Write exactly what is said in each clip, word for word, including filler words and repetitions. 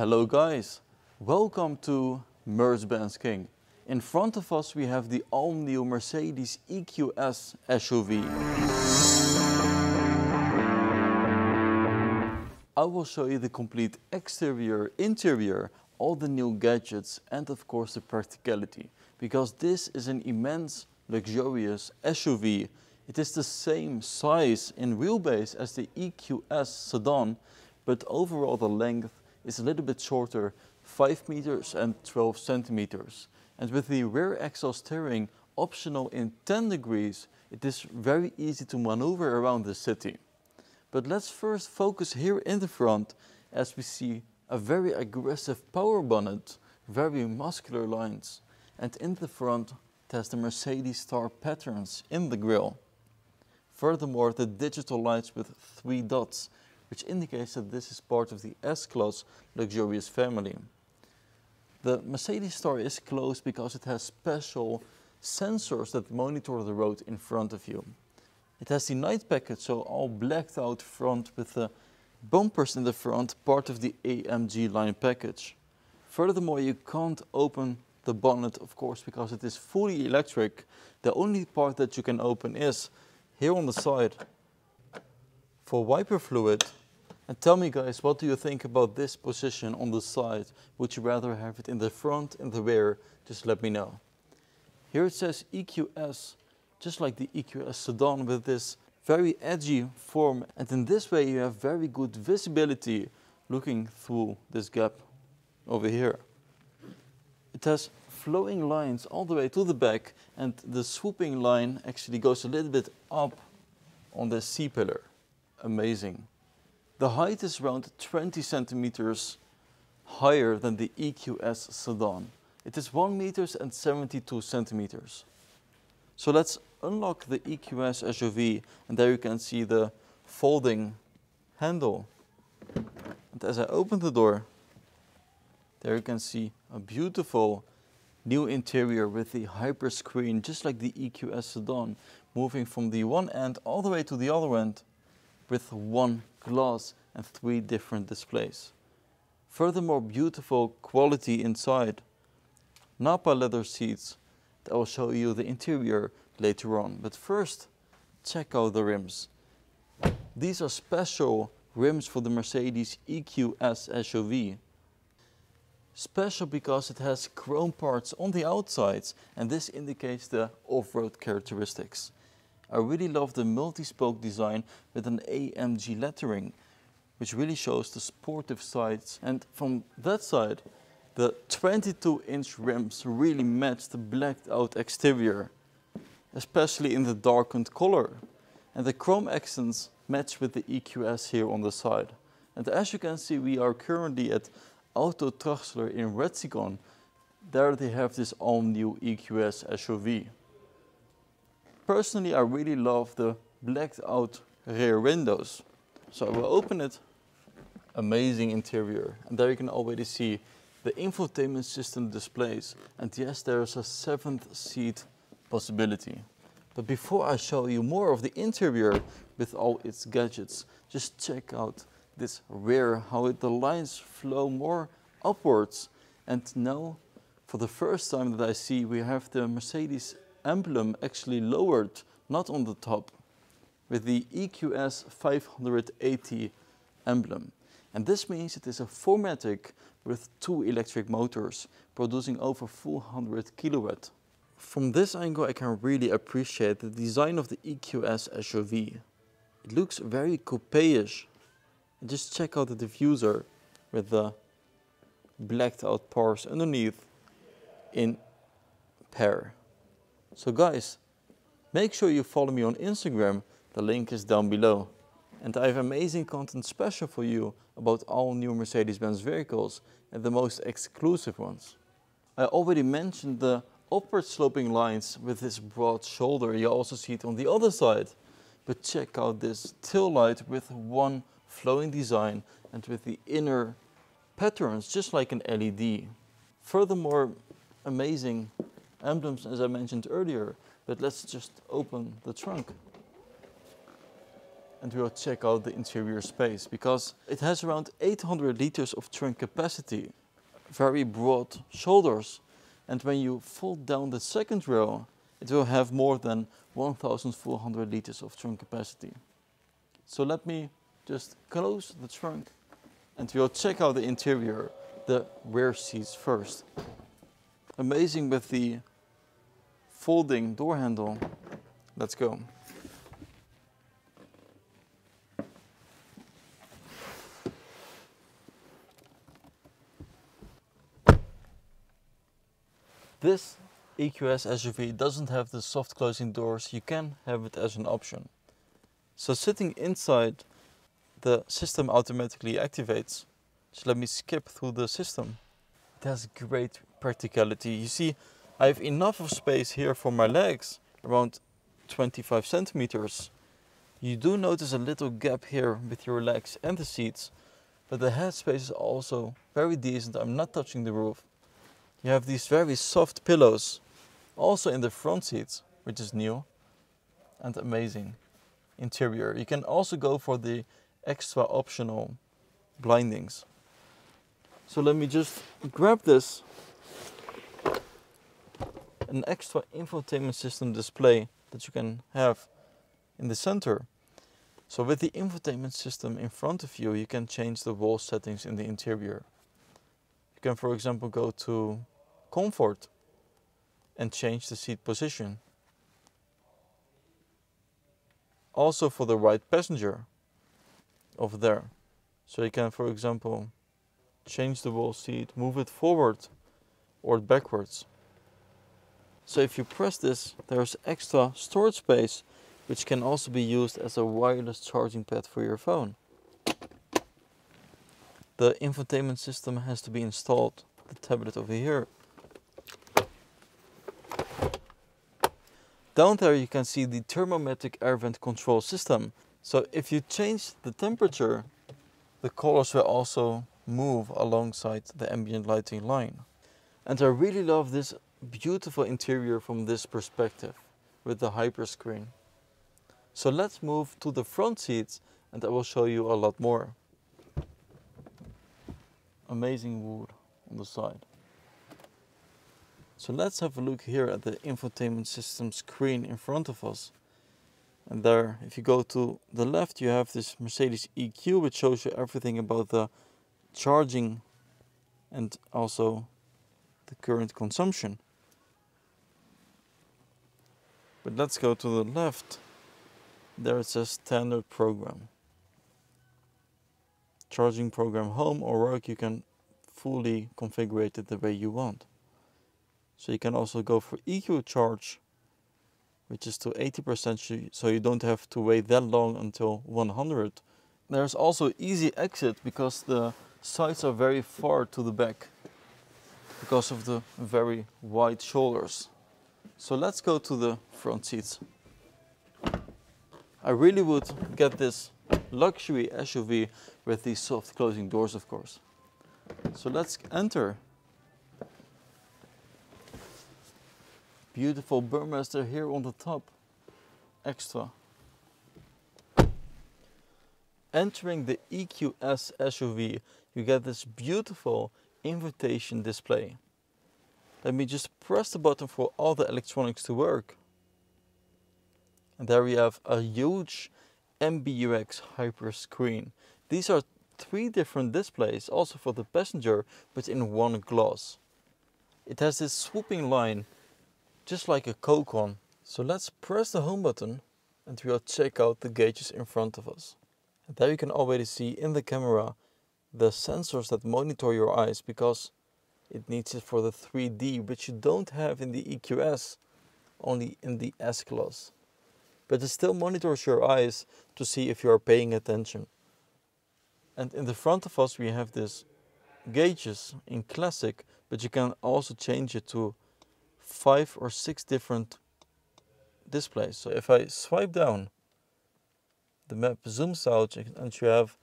Hello guys, welcome to MercBenzKing. In front of us we have the all-new Mercedes E Q S S U V. I will show you the complete exterior, interior, all the new gadgets and of course the practicality. Because this is an immense, luxurious S U V. It is the same size in wheelbase as the E Q S sedan, but overall the length is a little bit shorter, five meters and twelve centimeters. And with the rear axle steering optional in ten degrees, it is very easy to maneuver around the city. But let's first focus here in the front, as we see a very aggressive power bonnet, very muscular lines, and in the front it has the Mercedes star patterns in the grille. Furthermore, the digital lights with three dots, which indicates that this is part of the S-Class luxurious family. The Mercedes star is closed because it has special sensors that monitor the road in front of you. It has the night package, so all blacked out front with the bumpers in the front, part of the A M G line package. Furthermore, you can't open the bonnet, of course, because it is fully electric. The only part that you can open is here on the side for wiper fluid. And tell me guys, what do you think about this position on the side? Would you rather have it in the front, in the rear? Just let me know. Here it says E Q S, just like the E Q S sedan, with this very edgy form. And in this way you have very good visibility looking through this gap over here. It has flowing lines all the way to the back, and the swooping line actually goes a little bit up on the C-pillar. Amazing. The height is around twenty centimeters higher than the E Q S sedan. It is one meters and seventy-two centimeters. So let's unlock the E Q S S U V, and there you can see the folding handle. And as I open the door, there you can see a beautiful new interior with the hyper screen, just like the E Q S sedan, moving from the one end all the way to the other end, with one glass and three different displays. Furthermore, beautiful quality inside. Nappa leather seats. I will show you the interior later on. But first, check out the rims. These are special rims for the Mercedes E Q S S U V. Special because it has chrome parts on the outsides, and this indicates the off-road characteristics. I really love the multi-spoke design with an A M G lettering, which really shows the sportive sides. And from that side, the twenty-two inch rims really match the blacked out exterior, especially in the darkened color. And the chrome accents match with the E Q S here on the side. And as you can see, we are currently at Auto Trochsler in Wetzikon. There they have this all-new E Q S S U V. Personally, I really love the blacked out rear windows. So I will open it. Amazing interior. And there you can already see the infotainment system displays. And yes, there is a seventh seat possibility. But before I show you more of the interior with all its gadgets, just check out this rear, how it, the lines flow more upwards. And now, for the first time that I see, we have the Mercedes emblem actually lowered, not on the top, with the E Q S five hundred eighty emblem. And this means it is a four matic with two electric motors producing over four hundred kilowatt. From this angle I can really appreciate the design of the E Q S S U V. It looks very coupe-ish. Just check out the diffuser with the blacked out parts underneath in pair. So guys, make sure you follow me on Instagram, the link is down below. And I have amazing content special for you about all new Mercedes-Benz vehicles and the most exclusive ones. I already mentioned the upward sloping lines with this broad shoulder, you also see it on the other side. But check out this tail light with one flowing design and with the inner patterns, just like an L E D. Furthermore, amazing emblems, as I mentioned earlier, but let's just open the trunk. and we'll check out the interior space because it has around eight hundred liters of trunk capacity, very broad shoulders, and when you fold down the second row, it will have more than one thousand four hundred liters of trunk capacity. So let me just close the trunk and we'll check out the interior, the rear seats first. Amazing with the folding door handle. Let's go. This E Q S S U V doesn't have the soft closing doors. You can have it as an option. So sitting inside, the system automatically activates. So let me skip through the system. It has great practicality. You see, I have enough of space here for my legs, around twenty-five centimeters. You do notice a little gap here with your legs and the seats, but the headspace is also very decent. I'm not touching the roof. You have these very soft pillows, also in the front seats, which is new and amazing. Interior. You can also go for the extra optional blindings. So let me just grab this. An extra infotainment system display that you can have in the center. So with the infotainment system in front of you, you can change the wall settings in the interior. You can, for example, go to comfort and change the seat position. Also for the right passenger over there. So you can, for example, change the wall seat, move it forward or backwards. So if you press this, there's extra storage space, which can also be used as a wireless charging pad for your phone. The infotainment system has to be installed, the tablet over here. Down there you can see the four matic air vent control system. So if you change the temperature, the colors will also move alongside the ambient lighting line. And I really love this beautiful interior from this perspective with the hyper screen. So let's move to the front seats and I will show you a lot more. Amazing wood on the side. So let's have a look here at the infotainment system screen in front of us. And there, if you go to the left, you have this Mercedes E Q, which shows you everything about the charging and also the current consumption. But let's go to the left. There it says standard program. Charging program home or work, you can fully configure it the way you want. So you can also go for E Q charge, which is to eighty percent, so you don't have to wait that long until one hundred. There's also easy exit because the sides are very far to the back because of the very wide shoulders. So let's go to the front seats. I really would get this luxury S U V with these soft closing doors, of course. So let's enter. Beautiful Burmester here on the top, extra. Entering the E Q S S U V, you get this beautiful invitation display. Let me just press the button for all the electronics to work. And there we have a huge M B U X hyper screen. These are three different displays, also for the passenger, but in one gloss. It has this swooping line, just like a Coke. So let's press the home button and we'll check out the gauges in front of us. And there you can already see in the camera the sensors that monitor your eyes because it needs it for the three D, which you don't have in the E Q S, only in the S-Class. But it still monitors your eyes to see if you are paying attention. And in the front of us we have this gauges in classic, but you can also change it to five or six different displays. So if I swipe down, the map zooms out and you have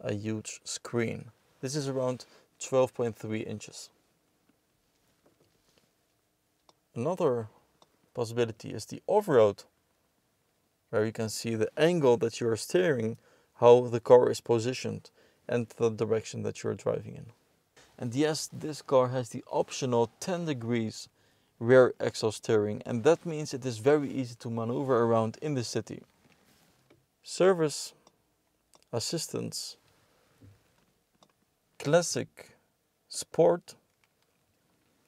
a huge screen. This is around twelve point three inches. Another possibility is the off-road. where you can see the angle that you are steering, how the car is positioned and the direction that you're driving in. And yes, this car has the optional ten degrees rear axle steering, and that means it is very easy to maneuver around in the city. Service, assistance, classic, sport.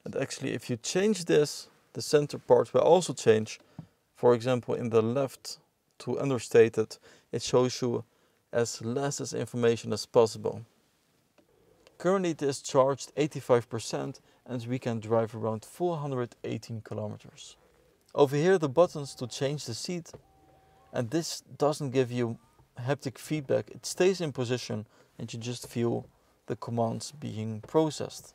And actually, if you change this, the center part will also change. For example, in the left to understated, it shows you as less as information as possible. Currently it is charged eighty-five percent and we can drive around four hundred eighteen kilometers. Over here the buttons to change the seat, and this doesn't give you haptic feedback. It stays in position and you just feel the commands being processed.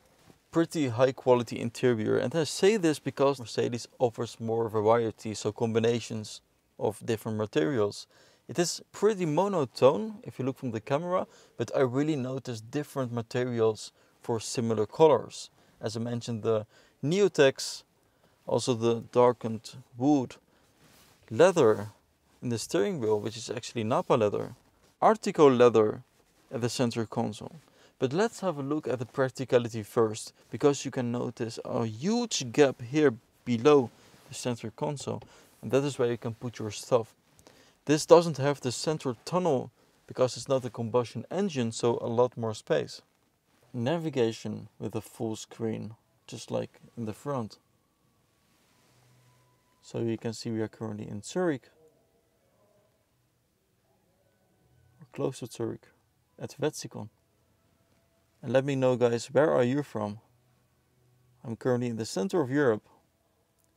Pretty high quality interior, and I say this because Mercedes offers more variety, so combinations of different materials. It is pretty monotone if you look from the camera, but I really noticed different materials for similar colors. As I mentioned, the Neotex, also the darkened wood, leather in the steering wheel, which is actually Nappa leather, Artico leather at the center console. But let's have a look at the practicality first, because you can notice a huge gap here below the center console, and that is where you can put your stuff. This doesn't have the central tunnel because it's not a combustion engine, so a lot more space. Navigation with a full screen, just like in the front. So you can see we are currently in Zurich, or close to Zurich, at Wetzikon. And let me know, guys, where are you from? I'm currently in the center of Europe.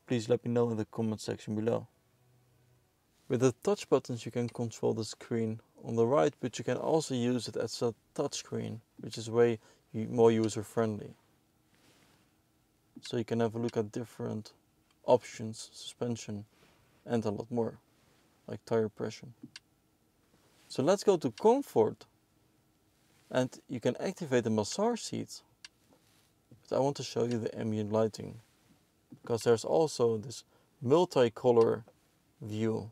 Please let me know in the comment section below. With the touch buttons you can control the screen on the right, but you can also use it as a touchscreen, which is way more user-friendly. So you can have a look at different options, suspension, and a lot more, like tire pressure. So let's go to comfort, and you can activate the massage seat. But I want to show you the ambient lighting, because there's also this multi-color view.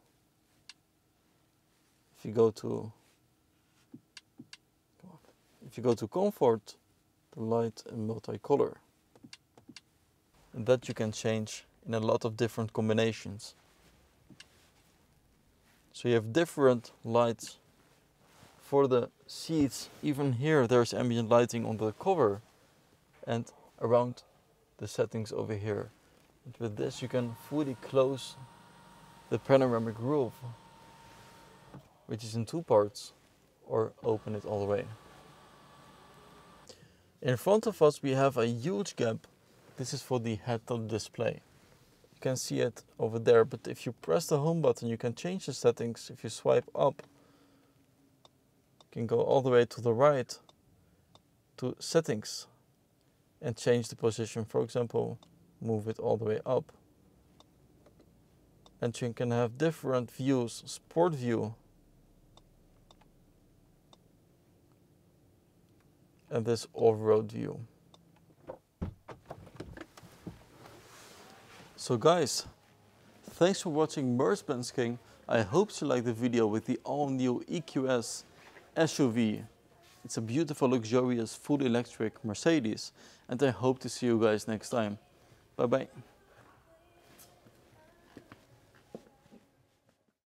If you go to if you go to comfort, the light and multicolor, and that you can change in a lot of different combinations. So you have different lights for the seats. Even here there's ambient lighting on the cover and around the settings over here. And with this you can fully close the panoramic roof, which is in two parts, or open it all the way. In front of us we have a huge gap. This is for the head-up display. You can see it over there, but if you press the home button you can change the settings. If you swipe up, you can go all the way to the right to settings and change the position. For example, move it all the way up. And you can have different views, sport view. And this off-road view. So guys, thanks for watching MercBenzKing. I hope you liked the video with the all-new E Q S S U V. It's a beautiful, luxurious, full electric Mercedes. And I hope to see you guys next time. Bye-bye.